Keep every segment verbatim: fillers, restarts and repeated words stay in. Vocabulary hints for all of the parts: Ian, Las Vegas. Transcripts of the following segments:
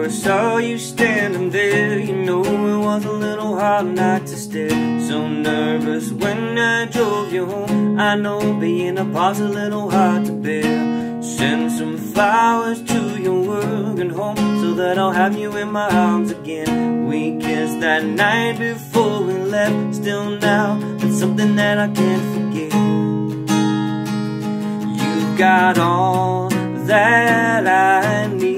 door, saw you standing there. You know it was a little hard not to stare. So nervous when I drove you home. I know being apart's a little hard to bear. Send some flowers to your work and home, so that I'll have you in my arms again. We kissed that night before we left. Still now, it's something that I can't forget. You've got all that I need.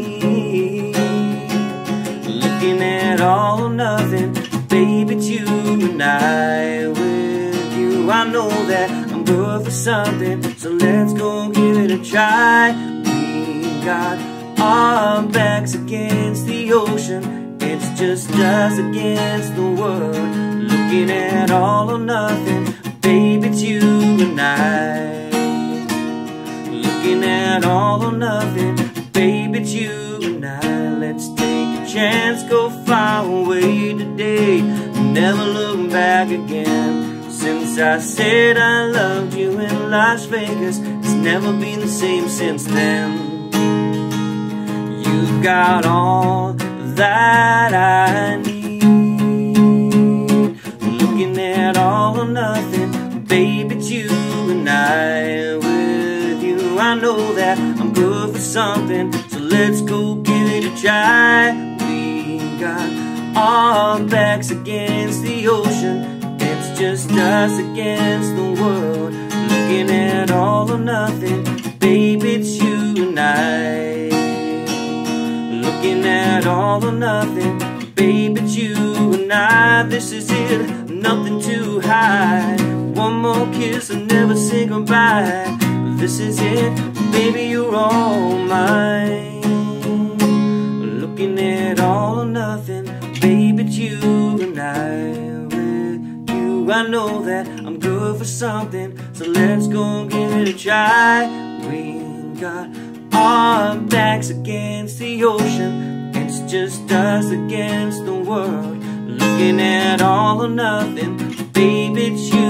Looking at all or nothing, baby, it's you and I with you. I know that I'm good for something, so let's go give it a try. We got our backs against the ocean, it's just us against the world. Looking at all or nothing, baby, it's you and I. Looking at all or nothing, baby, it's you and I. Let's take a chance, go far away today, never look back again. Since I said I loved you in Las Vegas, it's never been the same since then. You've got all that I need. Looking at all or nothing, baby, it's you and I. I know that I'm good for something, so let's go give it a try. We got our backs against the ocean, it's just us against the world. Looking at all or nothing, baby, it's you and I. Looking at all or nothing, baby, it's you and I. This is it, nothing to hide. One more kiss and never say goodbye. This is it, baby, you're all mine. Looking at all or nothing, baby, it's you and I with you. I know that I'm good for something, so let's go give it a try. We got our backs against the ocean, it's just us against the world. Looking at all or nothing, baby, it's you.